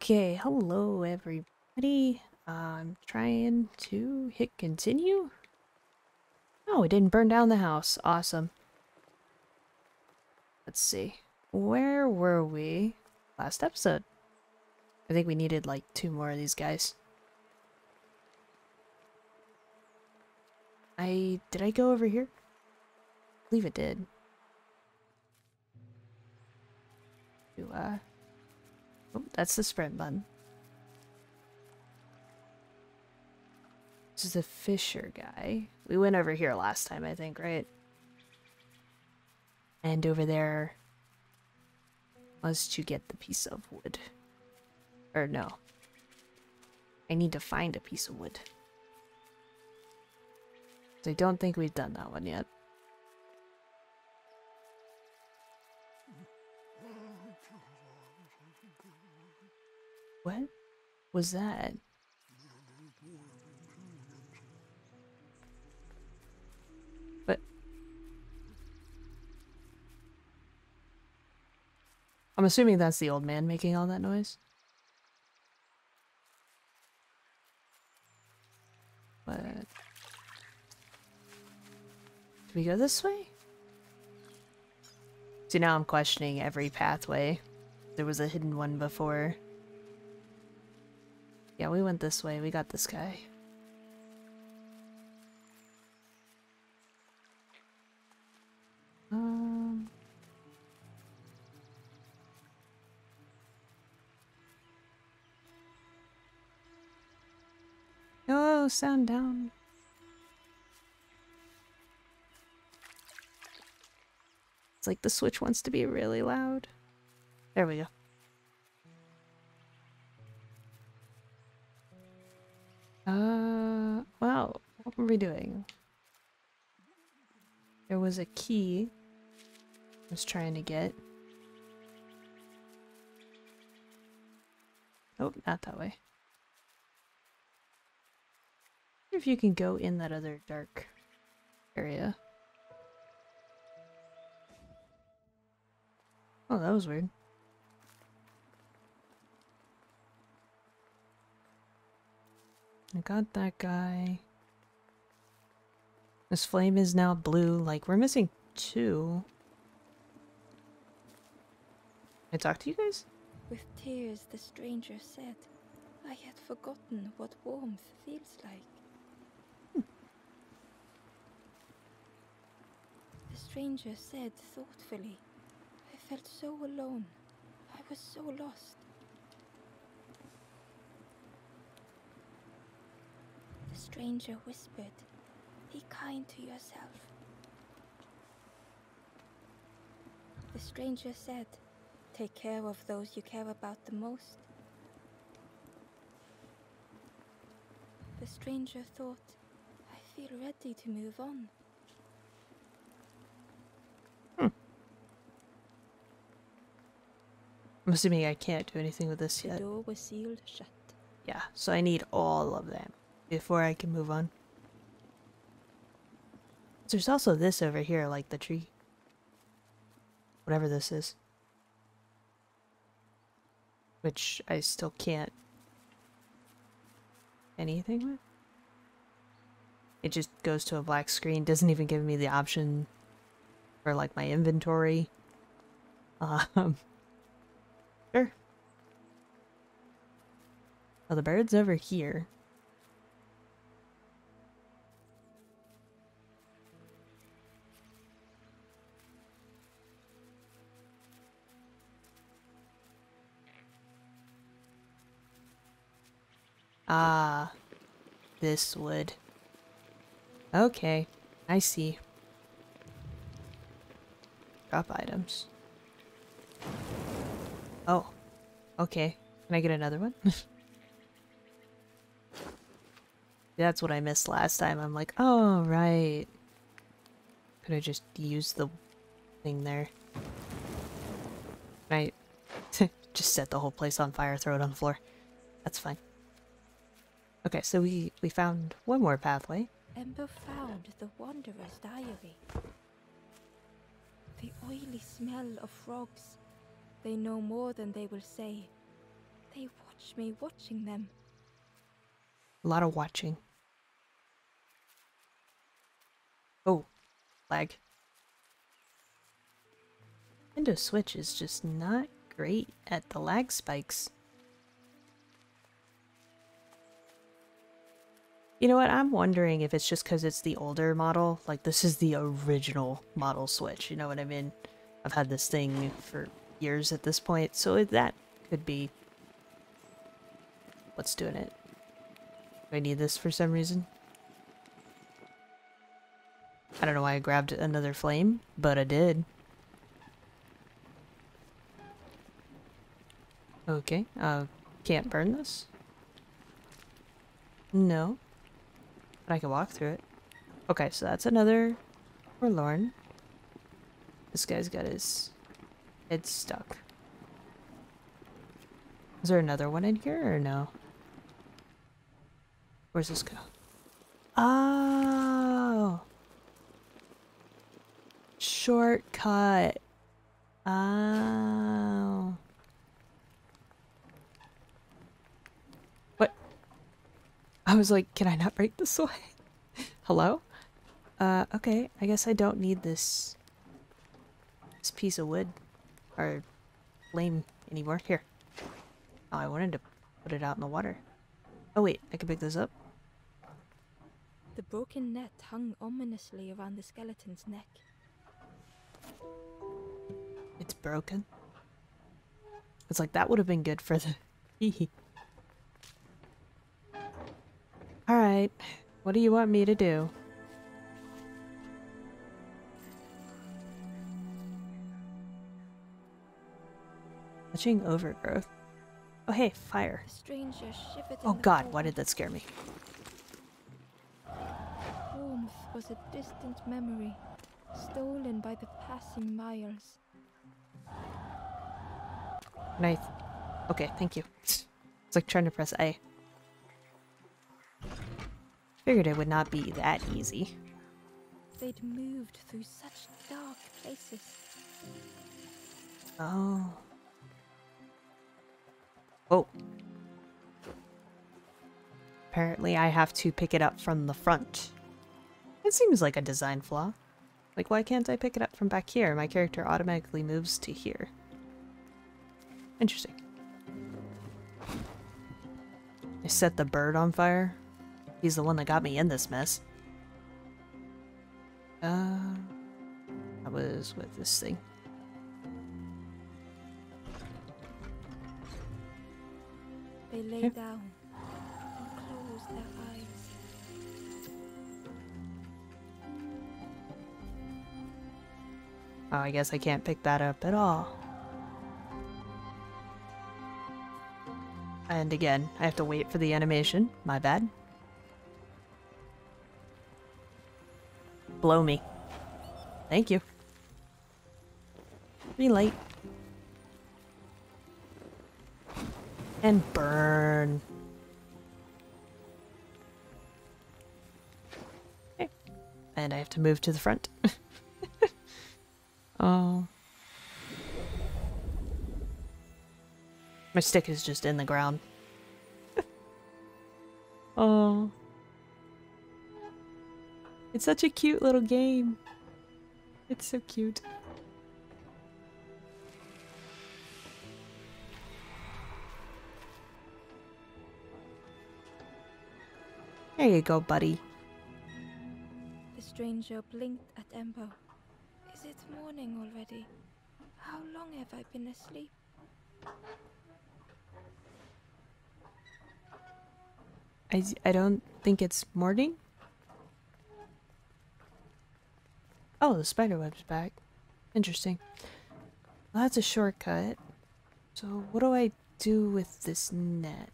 Okay, hello everybody. I'm trying to hit continue. Oh, it didn't burn down the house. Awesome. Let's see. Where were we last episode? I think we needed like 2 more of these guys. Did I go over here? I believe it did. Oh, that's the sprint button. This is the Fisher guy. We went over here last time, I think, right? And over there was to get the piece of wood. Or no. I need to find a piece of wood. So I don't think we've done that one yet. What was that? But I'm assuming that's the old man making all that noise. What? Did we go this way? See, now I'm questioning every pathway. There was a hidden one before. Yeah, we went this way. We got this guy. Oh, sound down. It's like the Switch wants to be really loud. There we go. Wow, what were we doing? There was a key I was trying to get. Oh, not that way. I wonder if you can go in that other dark area. Oh, that was weird. I got that guy. This flame is now blue. Like, we're missing 2. Can I talk to you guys? With tears, the stranger said, I had forgotten what warmth feels like. The stranger said thoughtfully, I felt so alone. I was so lost. The stranger whispered, be kind to yourself. The stranger said, take care of those you care about the most. The stranger thought, I feel ready to move on. I'm assuming I can't do anything with this yet. The door was sealed shut. Yeah, so I need all of them before I can move on. There's also this over here, like the tree. Whatever this is. Which I still can't... anything with? It just goes to a black screen, doesn't even give me the option for like my inventory. Sure. Oh, the bird's over here. Ah, this wood. Okay, I see. Drop items. Oh, okay. Can I get another one? That's what I missed last time. I'm like, oh, right. Could I just use the thing there? Right. Just set the whole place on fire, throw it on the floor. That's fine. Okay, so we found one more pathway. Ember found the Wanderer's diary. The oily smell of frogs. They know more than they will say. They watch catch me watching them. A lot of watching. Oh, lag. Nintendo Switch is just not great at the lag spikes. You know what, I'm wondering if it's just because it's the older model. Like, this is the original model Switch, you know what I mean? I've had this thing for years at this point, so that could be what's doing it. Do I need this for some reason? I don't know why I grabbed another flame, but I did. Okay, can't burn this? No. But I can walk through it. Okay, so that's another Forlorn. This guy's got his head stuck. Is there another one in here or no? Where's this go? Oh! Shortcut. Oh. What? I was like, can I not break this way? Hello? Okay, I guess I don't need this piece of wood or flame anymore. Here. Oh, I wanted to put it out in the water. Oh wait, I can pick this up. The broken net hung ominously around the skeleton's neck. It's broken. It's like that would have been good for the Alright, what do you want me to do? Touching overgrowth. Oh hey, fire. Oh god, why did that scare me? Warmth was a distant memory, stolen by the passing miles. Nice. Okay, thank you. It's like trying to press A. Figured it would not be that easy. They'd moved through such dark places. Oh. Oh. Apparently I have to pick it up from the front. It seems like a design flaw. Like, why can't I pick it up from back here? My character automatically moves to here. Interesting. I set the bird on fire. He's the one that got me in this mess. I was with this thing. They lay down and close their eyes. Oh, I guess I can't pick that up at all. And again, I have to wait for the animation. My bad. Blow me. Thank you. Relight. And burn. Okay. And I have to move to the front. Oh. My stick is just in the ground. Oh. It's such a cute little game. It's so cute. There you go, buddy. The stranger blinked at Embo. Is it morning already? How long have I been asleep? I don't think it's morning. Oh, the spiderweb's back. Interesting. Well, that's a shortcut. So what do I do with this net?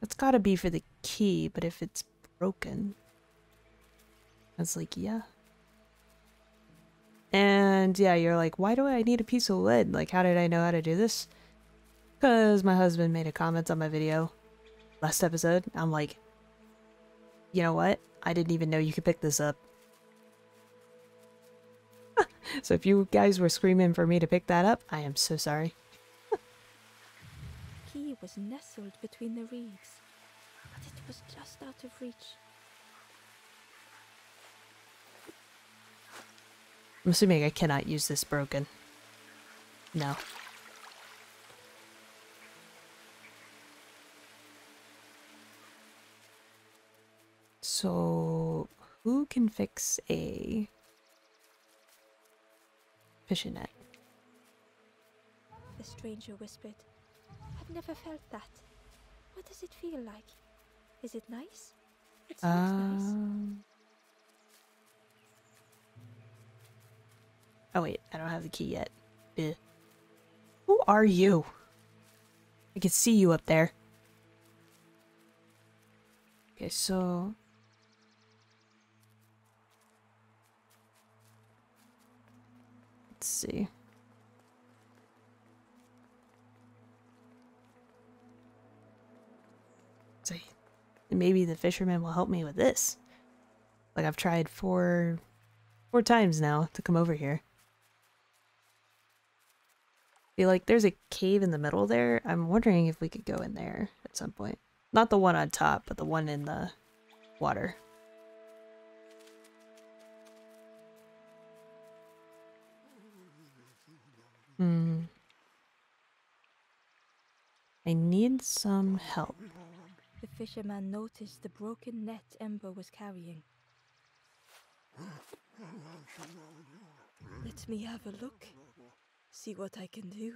That's gotta be for the key, but if it's broken... I was like, yeah. And yeah, you're like, why do I need a piece of wood? Like, how did I know how to do this? Because my husband made a comment on my video last episode. I'm like, you know what? I didn't even know you could pick this up. So if you guys were screaming for me to pick that up, I am so sorry. key was nestled between the reeds, but it was just out of reach. I'm assuming I cannot use this broken. No. So, who can fix a fishing net? The stranger whispered. I've never felt that. What does it feel like? Is it nice? It sounds nice. Oh wait, I don't have the key yet. Bleh. Who are you? I can see you up there. Okay, so... let's see. So maybe the fisherman will help me with this. Like, I've tried four times now to come over here. Be like, there's a cave in the middle there. I'm wondering if we could go in there at some point. Not the one on top, but the one in the water. Hmm. I need some help. The fisherman noticed the broken net Ember was carrying. Let me have a look. See what I can do.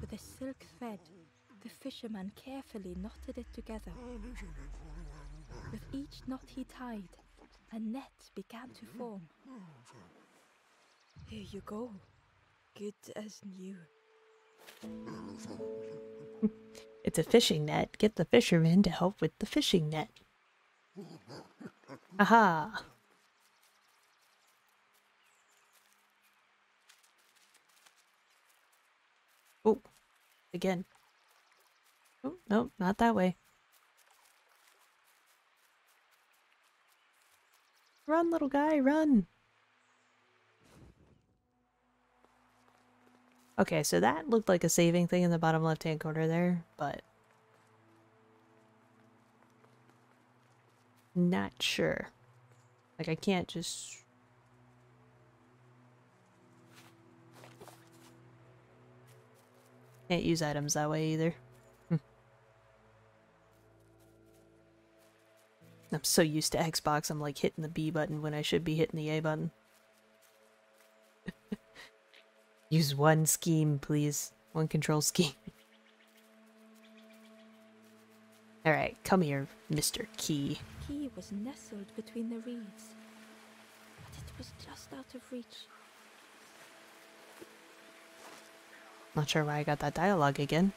With a silk thread, the fisherman carefully knotted it together. With each knot he tied, a net began to form. Here you go, good as new. It's a fishing net. Get the fisherman to help with the fishing net. Aha! Oh, again. Oh, no, not that way. Run, little guy, run! Okay, so that looked like a saving thing in the bottom left-hand corner there, but... not sure. Like, I can't just... can't use items that way either. I'm so used to Xbox, I'm like hitting the B button when I should be hitting the A button. Use one scheme, please. One control scheme. Alright, come here, Mr. Key. The key was nestled between the reeds, but it was just out of reach. Not sure why I got that dialogue again.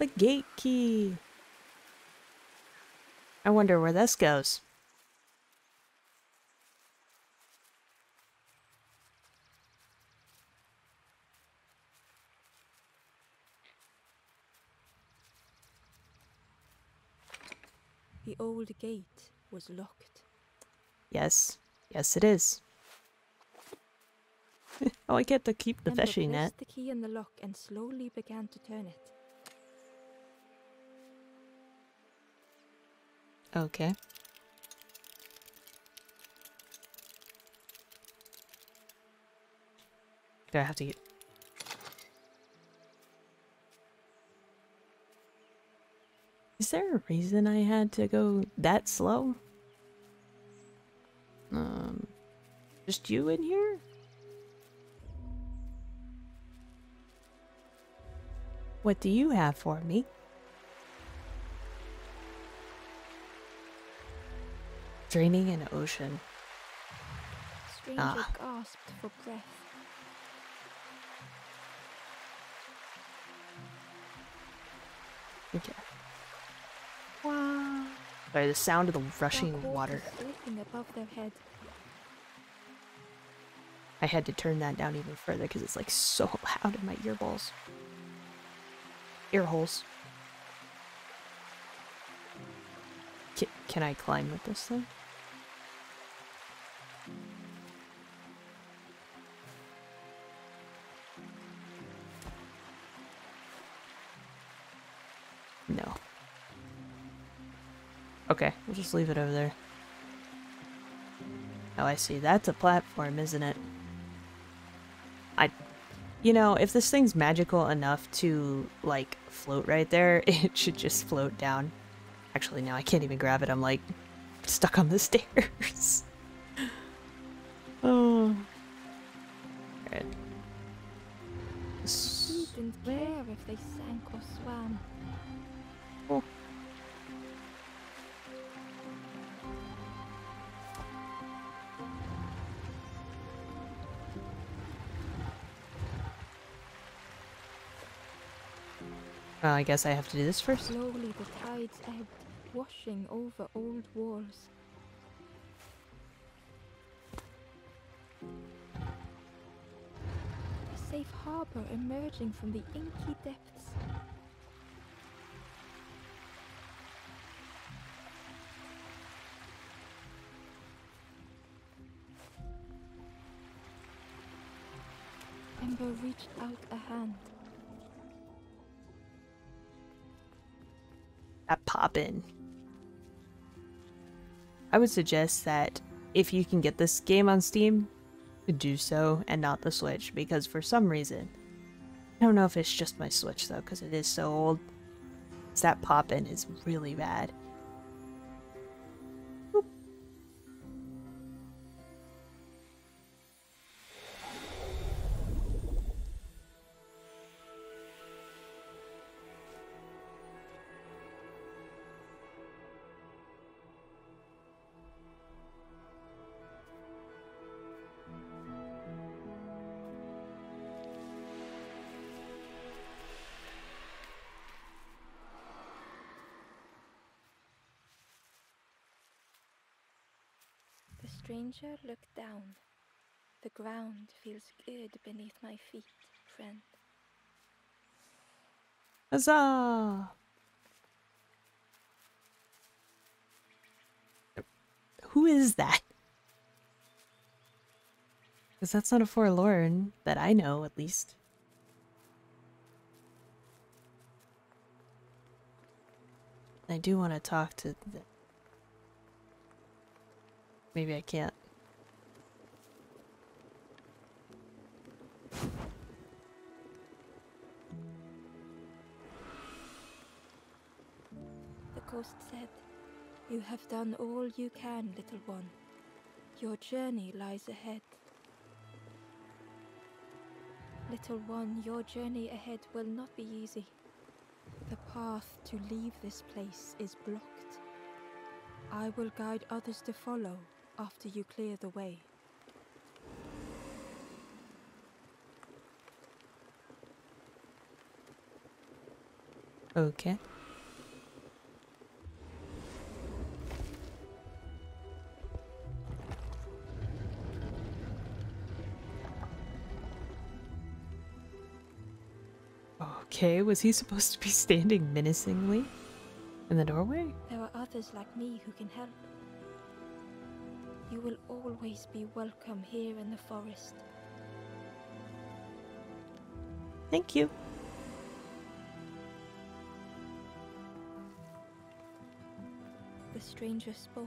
The gate key. I wonder where this goes. The old gate was locked. Yes. Yes, it is. Oh, I get to keep the fishing net. The key in the lock and slowly began to turn it. Okay. Do I have to get... is there a reason I had to go that slow? Just you in here? What do you have for me? Draining an ocean. Stranger gasped for breath. Okay. Wow. Sorry, the sound of the rushing water. Above their head. I had to turn that down even further because it's like so loud in my ear holes. Can I climb with this thing? No. Okay, we'll just leave it over there. Oh, I see. That's a platform, isn't it? You know, if this thing's magical enough to, like, float right there, it should just float down. Actually, no, I can't even grab it. I'm, like, stuck on the stairs. Oh. Alright. Beacons were if they sank or swam. Oh. Well, I guess I have to do this first. Slowly the tides ebbed, washing over old walls. A safe harbor emerging from the inky depths. Ember reached out a hand. Pop in. I would suggest that if you can get this game on Steam, do so and not the Switch, because for some reason, I don't know if it's just my Switch though, because it is so old, that pop in is really bad. Boop. The stranger looked down. The ground feels good beneath my feet, friend. Huzzah! Who is that? Because that's not a forlorn that I know, at least. I do want to talk to the... Maybe I can't. The ghost said, "You have done all you can, little one. Your journey lies ahead. Little one, your journey ahead will not be easy. The path to leave this place is blocked. I will guide others to follow. After you clear the way." Okay. Okay, was he supposed to be standing menacingly in the doorway? There are others like me who can help. You will always be welcome here in the forest. Thank you. The stranger spoke.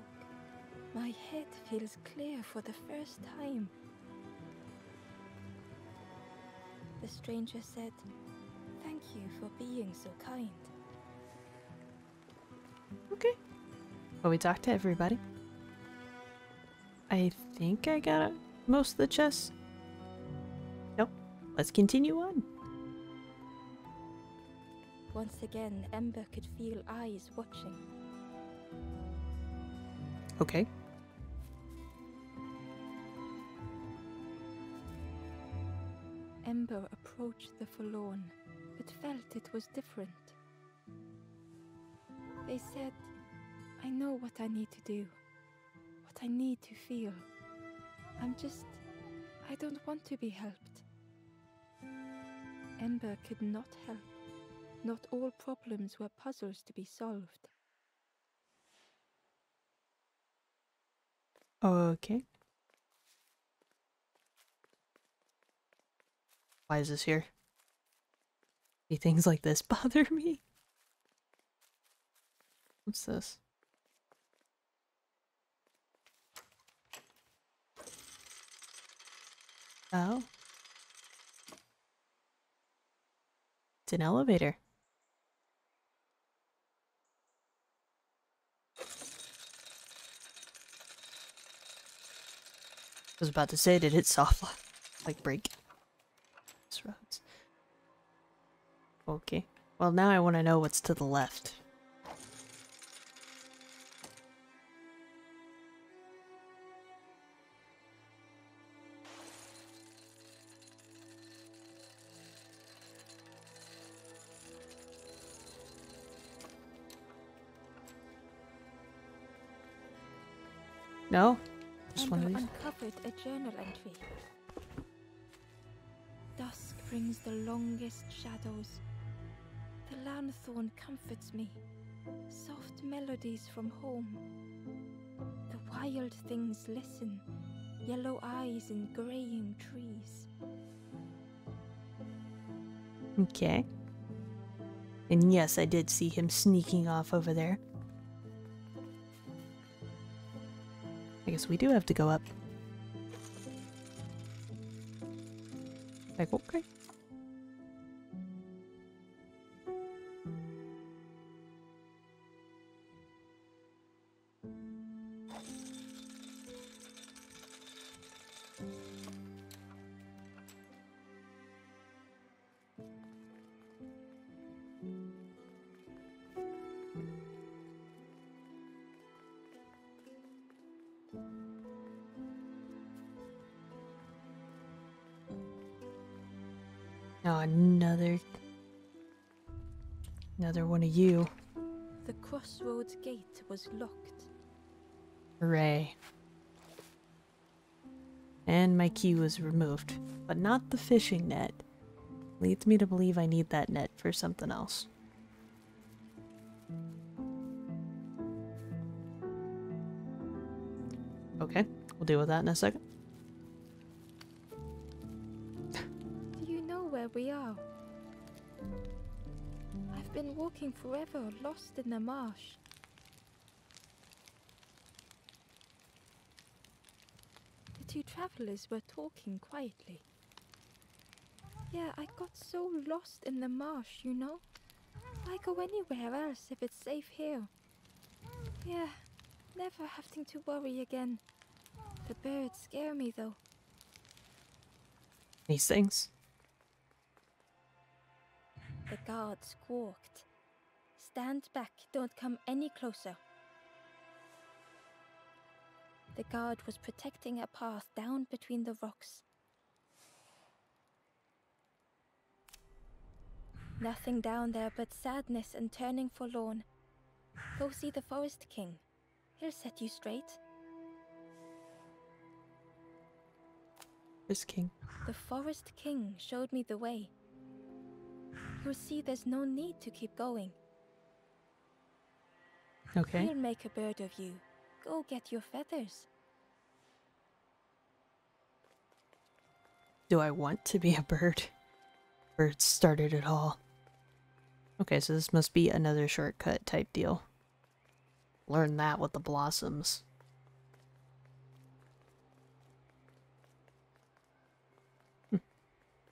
My head feels clear for the first time. The stranger said, "Thank you for being so kind." Okay. Well, we talked to everybody. I think I got most of the chests. Nope. Let's continue on. Once again, Ember could feel eyes watching. Okay. Ember approached the forlorn, but felt it was different. They said, "I know what I need to do. I need to feel. I don't want to be helped." Ember could not help. Not all problems were puzzles to be solved. Okay. Why is this here? Do things like this bother me? What's this? Oh. It's an elevator. I was about to say, did it soft like break? Roads. Okay. Well, now I want to know what's to the left. No? Just one of these. Uncovered a journal entry. Dusk brings the longest shadows. The lanthorn comforts me. Soft melodies from home. The wild things listen. Yellow eyes in graying trees. Okay. And yes, I did see him sneaking off over there. I guess we do have to go up. Like, okay. Oh, another one of you. The crossroads gate was locked. Hooray. And my key was removed, but not the fishing net. Leads me to believe I need that net for something else. Okay, we'll deal with that in a second. We are. I've been walking forever, lost in the marsh. The two travelers were talking quietly. Yeah, I got so lost in the marsh, you know? Why go anywhere else if it's safe here? Yeah, never having to worry again. The birds scare me, though. These things. The guard squawked. Stand back, don't come any closer. The guard was protecting a path down between the rocks. Nothing down there but sadness and turning forlorn. Go see the Forest King. He'll set you straight. Forest King. The Forest King showed me the way. You'll see there's no need to keep going. Okay. He'll make a bird of you. Go get your feathers. Do I want to be a bird? Birds started it all. Okay, so this must be another shortcut type deal. Learn that with the blossoms. Hm.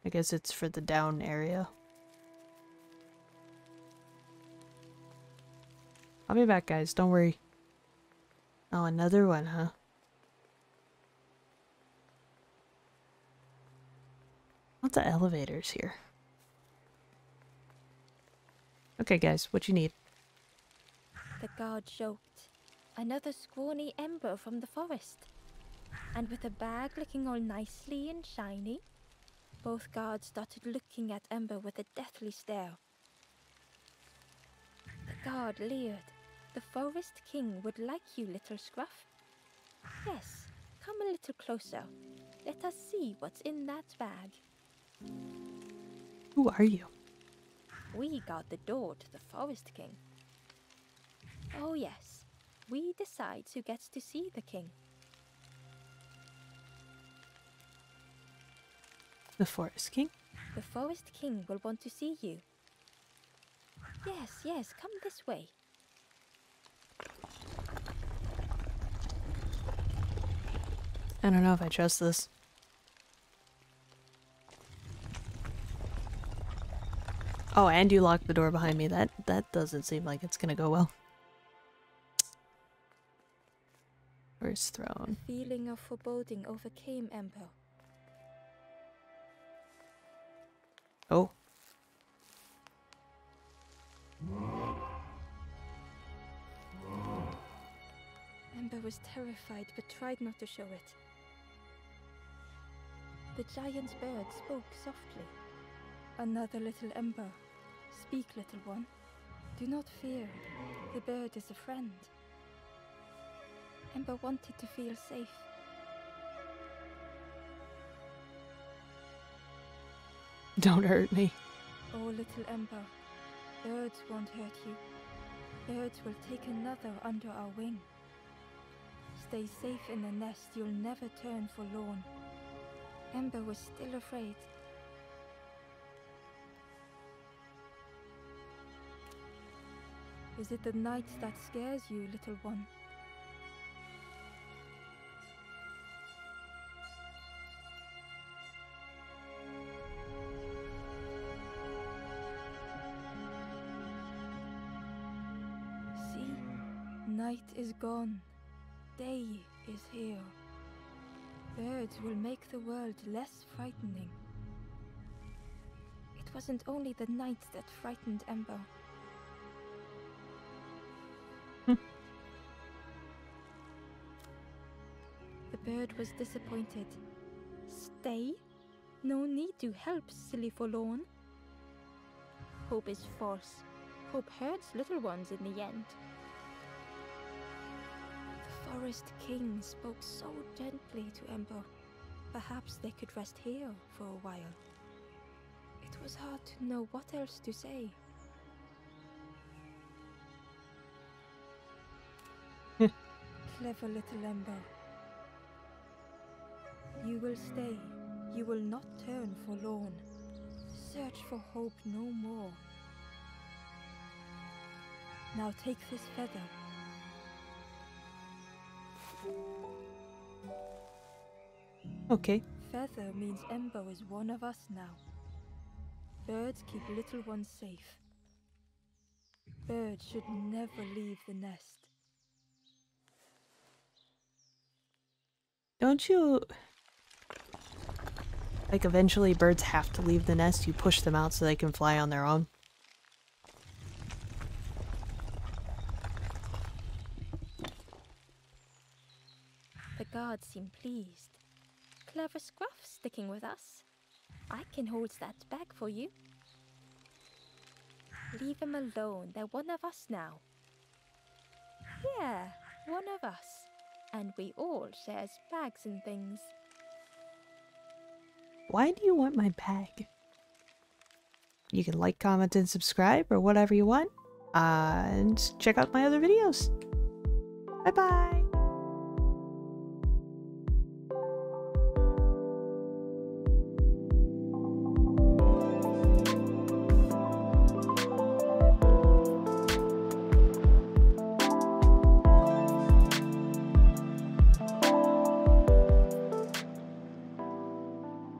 I guess it's for the down area. I'll be back, guys. Don't worry. Oh, another one, huh? Lots of elevators here. Okay, guys. What you need? The guard joked. Another scrawny ember from the forest. And with a bag looking all nicely and shiny, both guards started looking at Ember with a deathly stare. The guard leered. The Forest King would like you, little Scruff. Yes, come a little closer. Let us see what's in that bag. Who are you? We guard the door to the Forest King. Oh yes, we decide who gets to see the King. The Forest King? The Forest King will want to see you. Yes, yes, come this way. I don't know if I trust this. Oh, and you locked the door behind me. That doesn't seem like it's gonna go well. Where's Throne? A feeling of foreboding overcame Ember. Oh. Ember was terrified but tried not to show it. The giant bird spoke softly. Another little Ember. Speak, little one. Do not fear. The bird is a friend. Ember wanted to feel safe. Don't hurt me. Oh, little Ember. Birds won't hurt you. Birds will take another under our wing. Stay safe in the nest. You'll never turn forlorn. Ember was still afraid. Is it the night that scares you, little one? See, night is gone. Day is here. Birds will make the world less frightening. It wasn't only the night that frightened Ember. The bird was disappointed. Stay? No need to help, silly forlorn. Hope is false. Hope hurts little ones in the end. The forest king spoke so gently to Ember. Perhaps they could rest here for a while. It was hard to know what else to say. Clever little Ember. You will stay. You will not turn forlorn. Search for hope no more. Now take this feather. Okay. Feather means Ember is one of us now. Birds keep little ones safe. Birds should never leave the nest. Don't you... like, eventually birds have to leave the nest. You push them out so they can fly on their own. The guards seem pleased. Clever Scruff sticking with us. I can hold that bag for you. Leave them alone. They're one of us now. Yeah, one of us. And we all share bags and things. Why do you want my bag? You can like, comment, and subscribe, or whatever you want. And check out my other videos. Bye-bye!